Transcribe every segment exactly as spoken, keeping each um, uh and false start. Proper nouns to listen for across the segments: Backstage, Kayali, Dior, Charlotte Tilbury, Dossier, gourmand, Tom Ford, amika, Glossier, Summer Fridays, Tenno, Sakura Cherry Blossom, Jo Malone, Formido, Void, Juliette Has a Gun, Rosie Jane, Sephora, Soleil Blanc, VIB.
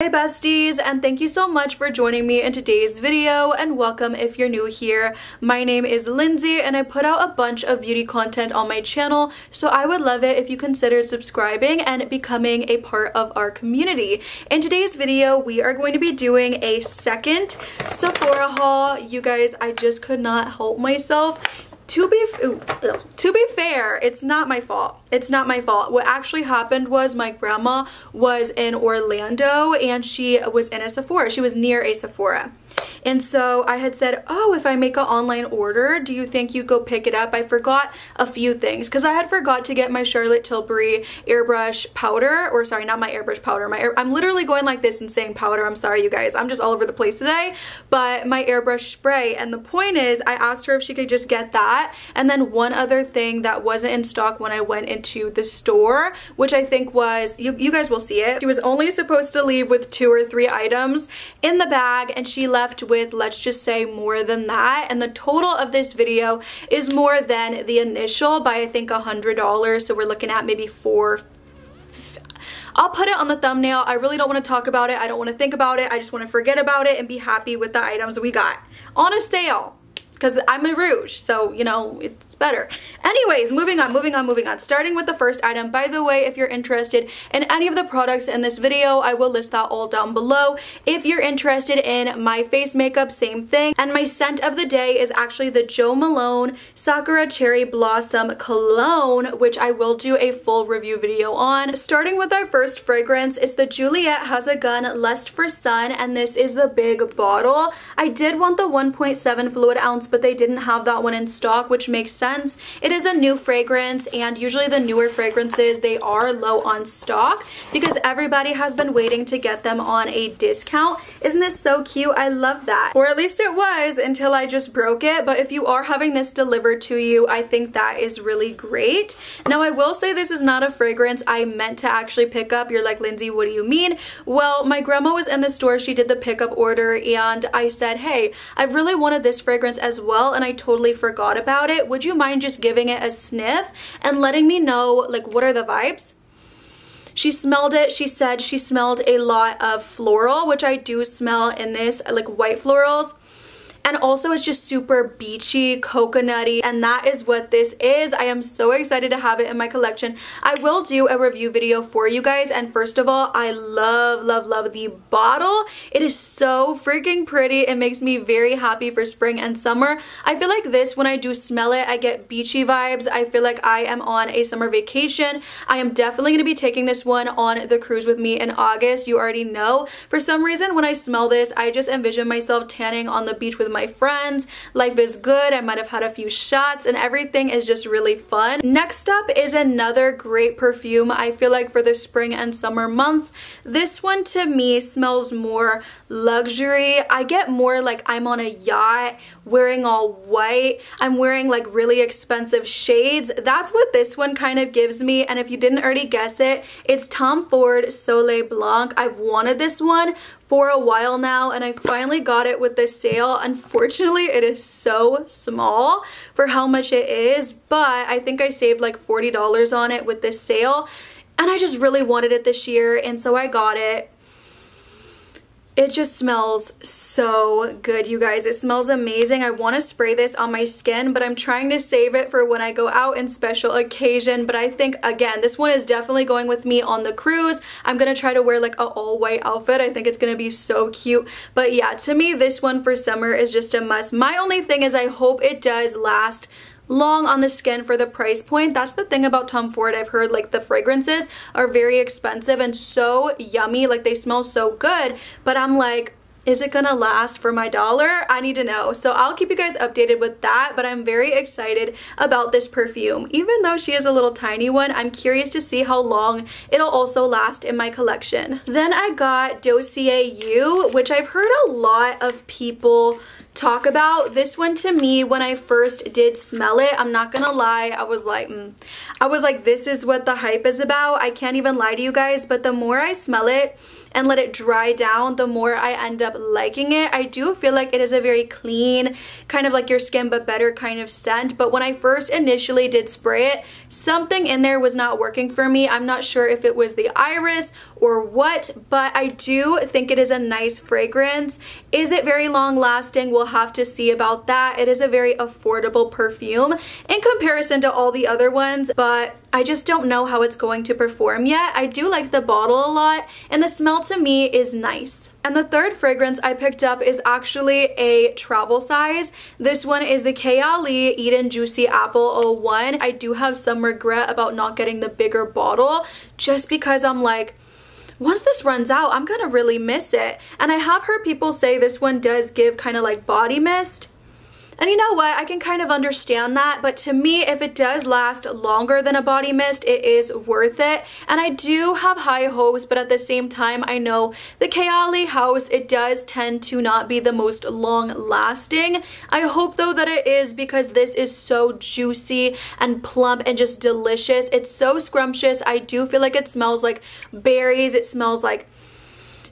Hey besties, and thank you so much for joining me in today's video, and welcome if you're new here. My name is Lindsay and I put out a bunch of beauty content on my channel, so I would love it if you considered subscribing and becoming a part of our community. In today's video, we are going to be doing a second Sephora haul. You guys, I just could not help myself. To be, ooh, to be fair, it's not my fault. It's not my fault. What actually happened was my grandma was in Orlando and she was in a Sephora. She was near a Sephora. And so I had said, oh, if I make an online order, do you think you go pick it up? I forgot a few things because I had forgot to get my Charlotte Tilbury airbrush powder, or sorry, not my airbrush powder. My air, I'm literally going like this and saying powder. I'm sorry, you guys. I'm just all over the place today, but my airbrush spray. And the point is I asked her if she could just get that. And then one other thing that wasn't in stock when I went into the store, which I think was, you, you guys will see it. She was only supposed to leave with two or three items in the bag, and she left with, let's just say, more than that. And the total of this video is more than the initial by I think one hundred dollars. So we're looking at maybe four. I'll put it on the thumbnail. I really don't want to talk about it. I don't want to think about it. I just want to forget about it and be happy with the items we got on a sale. Because I'm a Rouge, so, you know, it's better. Anyways, moving on, moving on, moving on. Starting with the first item. By the way, if you're interested in any of the products in this video, I will list that all down below. If you're interested in my face makeup, same thing. And my scent of the day is actually the Jo Malone Sakura Cherry Blossom Cologne, which I will do a full review video on. Starting with our first fragrance, it's the Juliette Has a Gun Lust for Sun, and this is the big bottle. I did want the one point seven fluid ounce, but they didn't have that one in stock, which makes sense. It is a new fragrance, and usually the newer fragrances, they are low on stock because everybody has been waiting to get them on a discount. Isn't this so cute? I love that. Or at least it was until I just broke it, but if you are having this delivered to you, I think that is really great. Now, I will say this is not a fragrance I meant to actually pick up. You're like, Lindsay, what do you mean? Well, my grandma was in the store. She did the pickup order, and I said, hey, I really wanted this fragrance as well, and I totally forgot about it. Would you mind just giving it a sniff and letting me know, like, what are the vibes? She smelled it. She said she smelled a lot of floral, which I do smell in this, like white florals. And also it's just super beachy, coconutty, and that is what this is. I am so excited to have it in my collection. I will do a review video for you guys, and first of all, I love, love, love the bottle. It is so freaking pretty. It makes me very happy for spring and summer. I feel like this, when I do smell it, I get beachy vibes. I feel like I am on a summer vacation. I am definitely going to be taking this one on the cruise with me in August. You already know. For some reason, when I smell this, I just envision myself tanning on the beach with my friends. Life is good. I might have had a few shots, and everything is just really fun. Next up is another great perfume. I feel like for the spring and summer months, this one to me smells more luxury. I get more like I'm on a yacht, wearing all white. I'm wearing like really expensive shades. That's what this one kind of gives me, and if you didn't already guess it, it's Tom Ford Soleil Blanc. I've wanted this one for a while now, and I finally got it with this sale. Unfortunately, it is so small for how much it is, but I think I saved like forty dollars on it with this sale, and I just really wanted it this year, and so I got it. It just smells so good, you guys. It smells amazing. I want to spray this on my skin, but I'm trying to save it for when I go out in special occasion. But I think, again, this one is definitely going with me on the cruise. I'm going to try to wear like an all-white outfit. I think it's going to be so cute. But yeah, to me, this one for summer is just a must. My only thing is I hope it does last long on the skin for the price point. That's the thing about Tom Ford. I've heard like the fragrances are very expensive and so yummy, like they smell so good, but I'm like, is it gonna last for my dollar? I need to know. So I'll keep you guys updated with that, but I'm very excited about this perfume. Even though she is a little tiny one, I'm curious to see how long it'll also last in my collection. Then I got Dossier U, which I've heard a lot of people talk about. This one to me, when I first did smell it, I'm not gonna lie, I was like, mm. I was like, this is what the hype is about. I can't even lie to you guys, but the more I smell it, and let it dry down, the more I end up liking it. I do feel like it is a very clean, kind of like your skin but better kind of scent, but when I first initially did spray it, something in there was not working for me. I'm not sure if it was the iris or what, but I do think it is a nice fragrance. Is it very long lasting? We'll have to see about that. It is a very affordable perfume in comparison to all the other ones, but I just don't know how it's going to perform yet. I do like the bottle a lot, and the smell to me is nice. And the third fragrance I picked up is actually a travel size. This one is the Kayali Eden Juicy Apple oh one. I do have some regret about not getting the bigger bottle, just because I'm like, once this runs out, I'm gonna really miss it. And I have heard people say this one does give kind of like body mist. And you know what, I can kind of understand that, but to me, if it does last longer than a body mist, it is worth it. And I do have high hopes, but at the same time, I know the Kayali house, it does tend to not be the most long lasting. I hope though that it is, because this is so juicy and plump and just delicious. It's so scrumptious. I do feel like it smells like berries. It smells like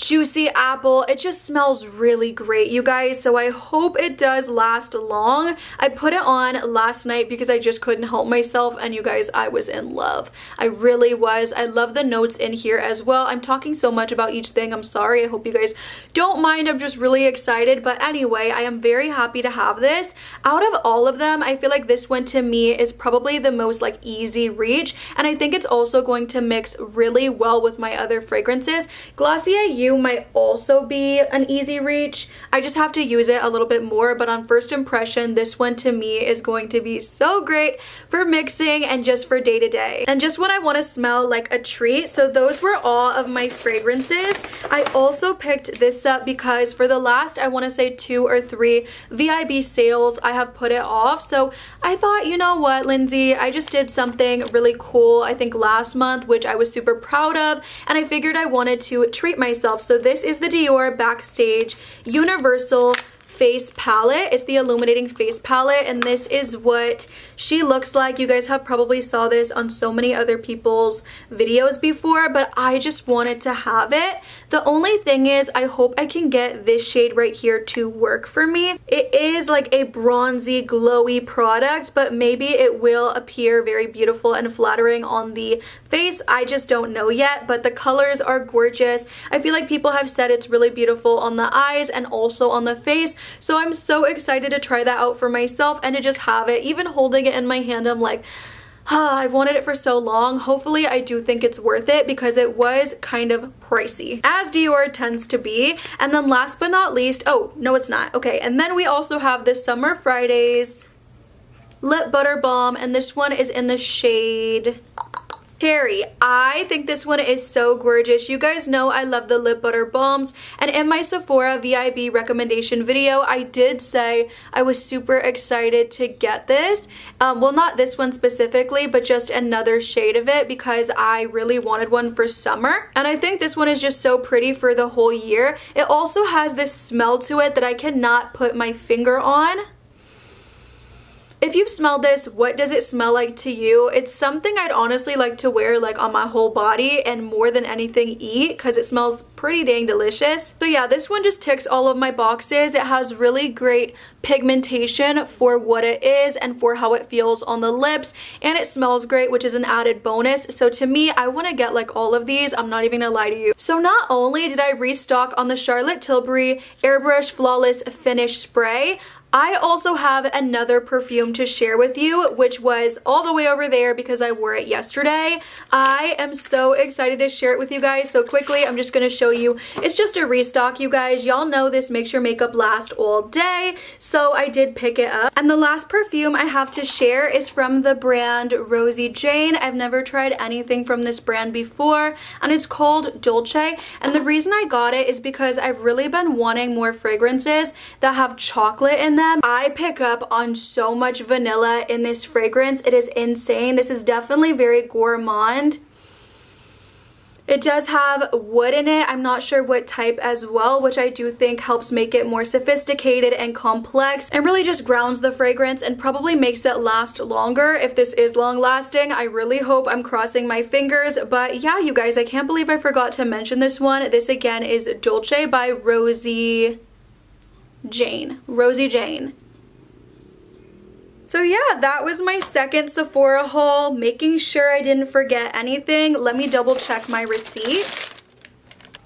juicy apple. It just smells really great, you guys, so I hope it does last long. I put it on last night because I just couldn't help myself, and you guys, I was in love. I really was. I love the notes in here as well. I'm talking so much about each thing. I'm sorry. I hope you guys don't mind. I'm just really excited, but anyway, I am very happy to have this. Out of all of them, I feel like this one to me is probably the most like easy reach, and I think it's also going to mix really well with my other fragrances. Glossier U might also be an easy reach. I just have to use it a little bit more, but on first impression, this one to me is going to be so great for mixing and just for day to day. And just when I want to smell like a treat. So those were all of my fragrances. I also picked this up because for the last, I want to say two or three V I B sales, I have put it off. So I thought, you know what, Lindsay, I just did something really cool, I think last month, which I was super proud of, and I figured I wanted to treat myself. So this is the Dior Backstage Universal Face Palette. It's the illuminating face palette, and this is what she looks like. You guys have probably saw this on so many other people's videos before, but I just wanted to have it. The only thing is, I hope I can get this shade right here to work for me. It is like a bronzy, glowy product, but maybe it will appear very beautiful and flattering on the face. I just don't know yet, but the colors are gorgeous. I feel like people have said it's really beautiful on the eyes and also on the face, so I'm so excited to try that out for myself and to just have it. Even holding it in my hand, I'm like, oh, I've wanted it for so long. Hopefully I do think it's worth it, because it was kind of pricey, as Dior tends to be. And then last but not least, oh, no it's not. Okay, and then we also have this Summer Fridays Lip Butter Balm, and this one is in the shade Cherry. I think this one is so gorgeous. You guys know I love the lip butter balms, and in my Sephora V I B recommendation video, I did say I was super excited to get this. Um, well, not this one specifically, but just another shade of it, because I really wanted one for summer, and I think this one is just so pretty for the whole year. It also has this smell to it that I cannot put my finger on. If you've smelled this, what does it smell like to you? It's something I'd honestly like to wear like on my whole body, and more than anything eat, because it smells pretty dang delicious. So yeah, this one just ticks all of my boxes. It has really great pigmentation for what it is and for how it feels on the lips, and it smells great, which is an added bonus. So to me, I want to get like all of these. I'm not even gonna lie to you. So not only did I restock on the Charlotte Tilbury Airbrush Flawless Finish Spray, I also have another perfume to share with you, which was all the way over there because I wore it yesterday. I am so excited to share it with you guys. So quickly, I'm just going to show you. It's just a restock, you guys. Y'all know this makes your makeup last all day, so I did pick it up. And the last perfume I have to share is from the brand Rosie Jane. I've never tried anything from this brand before, and it's called Dolce. And the reason I got it is because I've really been wanting more fragrances that have chocolate in them. I pick up on so much vanilla in this fragrance. It is insane. This is definitely very gourmand. It does have wood in it. I'm not sure what type as well, which I do think helps make it more sophisticated and complex and really just grounds the fragrance and probably makes it last longer if this is long lasting. I really hope. I'm crossing my fingers. But yeah, you guys, I can't believe I forgot to mention this one. This again is Dolce by Rosie Jane. Rosie Jane. So yeah, that was my second Sephora haul, making sure I didn't forget anything. Let me double check my receipt.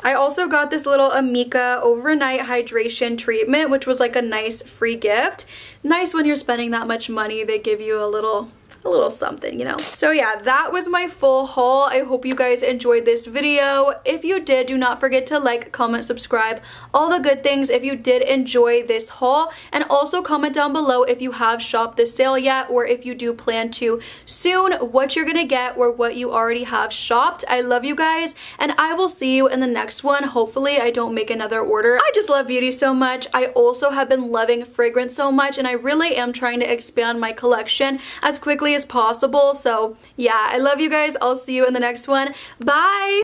I also got this little Amika overnight hydration treatment, which was like a nice free gift. Nice when you're spending that much money, they give you a little... a little something, you know. So yeah, that was my full haul. I hope you guys enjoyed this video. If you did, do not forget to like, comment, subscribe, all the good things if you did enjoy this haul. And also comment down below if you have shopped this sale yet, or if you do plan to soon, what you're gonna get or what you already have shopped. I love you guys, and I will see you in the next one. Hopefully I don't make another order. I just love beauty so much. I also have been loving fragrance so much, and I really am trying to expand my collection as quickly as possible. So yeah, I love you guys. I'll see you in the next one. Bye!